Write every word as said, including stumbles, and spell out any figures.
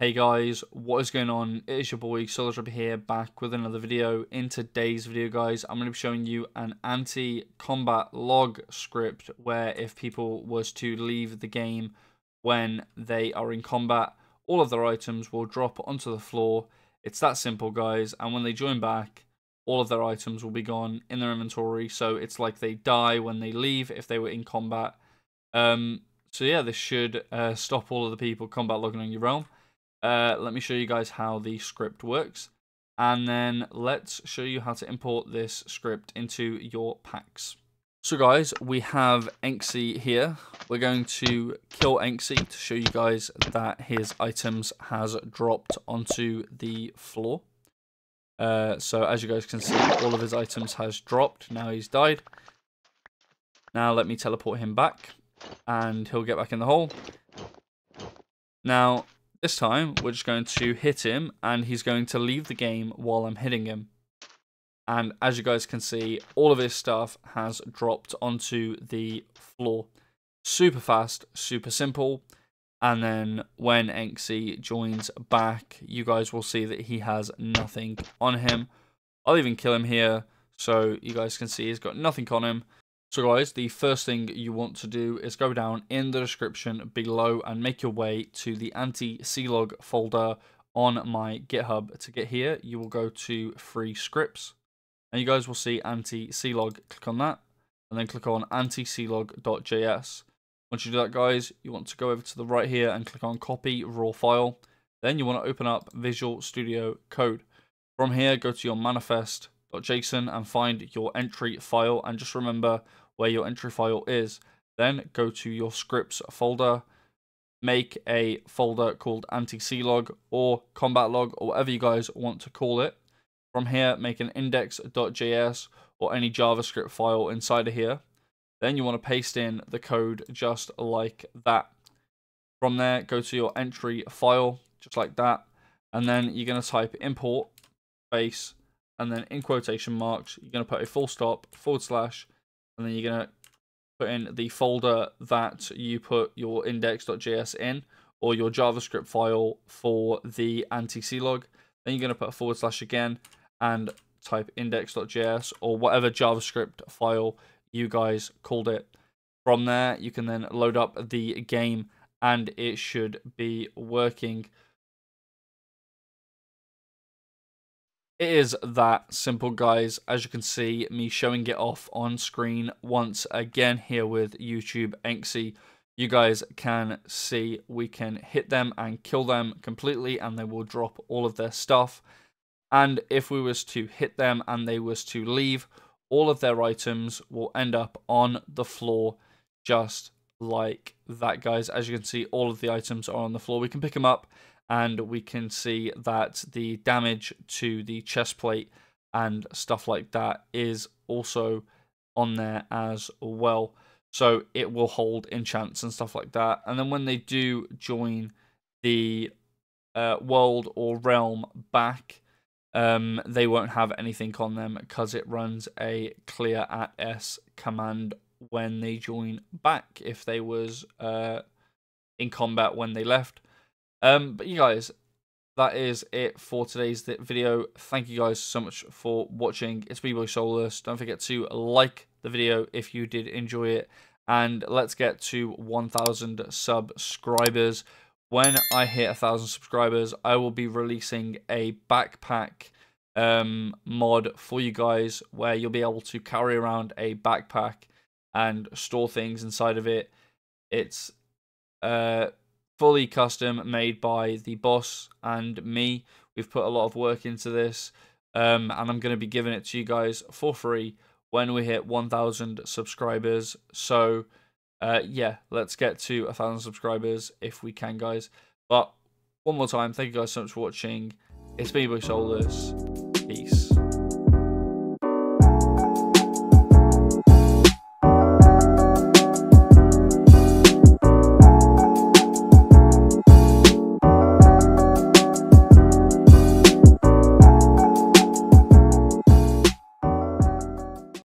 Hey guys, what is going on? It is your boy SolarTripper here, back with another video. In today's video, guys, I'm going to be showing you an anti-combat log script where if people was to leave the game when they are in combat, all of their items will drop onto the floor. It's that simple, guys. And when they join back, all of their items will be gone in their inventory. So it's like they die when they leave if they were in combat. Um, so yeah, this should uh, stop all of the people combat logging on your realm. Uh, let me show you guys how the script works, and then let's show you how to import this script into your packs. So guys, we have Enxie here. We're going to kill Enxie to show you guys that his items has dropped onto the floor. Uh, so as you guys can see, all of his items has dropped. Now he's died. Now let me teleport him back, and he'll get back in the hole. Now, this time, we're just going to hit him, and he's going to leave the game while I'm hitting him. And as you guys can see, all of his stuff has dropped onto the floor. Super fast, super simple. And then when Enxie joins back, you guys will see that he has nothing on him. I'll even kill him here, so you guys can see he's got nothing on him. So guys, the first thing you want to do is go down in the description below and make your way to the anti-clog folder on my GitHub. To get here, you will go to free scripts, and you guys will see anti-clog. Click on that, and then click on anti-clog.js. Once you do that, guys, you want to go over to the right here and click on copy raw file. Then you want to open up Visual Studio Code. From here, go to your manifest dot J S O N and find your entry file, and just remember where your entry file is. Then go to your scripts folder, make a folder called anti-clog or combat log or whatever you guys want to call it. From here, make an index dot J S or any JavaScript file inside of here. Then you want to paste in the code just like that. From there, go to your entry file just like that, and then you're going to type import space, and then in quotation marks, you're going to put a full stop, forward slash, and then you're going to put in the folder that you put your index dot J S in, or your JavaScript file for the anti-clog. Then you're going to put a forward slash again, and type index dot J S, or whatever JavaScript file you guys called it. From there, you can then load up the game, and it should be working. It is that simple, guys. As you can see, me showing it off on screen once again here with YouTube Enxie. You guys can see we can hit them and kill them completely, and they will drop all of their stuff. And if we was to hit them and they was to leave, all of their items will end up on the floor just like that, guys. As you can see, all of the items are on the floor. We can pick them up, and we can see that the damage to the chest plate and stuff like that is also on there as well. So it will hold enchants and stuff like that. And then when they do join the uh, world or realm back, um, they won't have anything on them because it runs a clear at S command when they join back if they was uh, in combat when they left. Um, but you guys, that is it for today's video. Thank you guys so much for watching. It's me, boy Soulless. Don't forget to like the video if you did enjoy it. And let's get to one thousand subscribers. When I hit one thousand subscribers, I will be releasing a backpack um, mod for you guys where you'll be able to carry around a backpack and store things inside of it. It's... uh. fully custom made by the boss and me. We've put a lot of work into this, um, and I'm going to be giving it to you guys for free when we hit one thousand subscribers. So uh, yeah, let's get to one thousand subscribers if we can, guys. But one more time, thank you guys so much for watching. It's me, Soulless.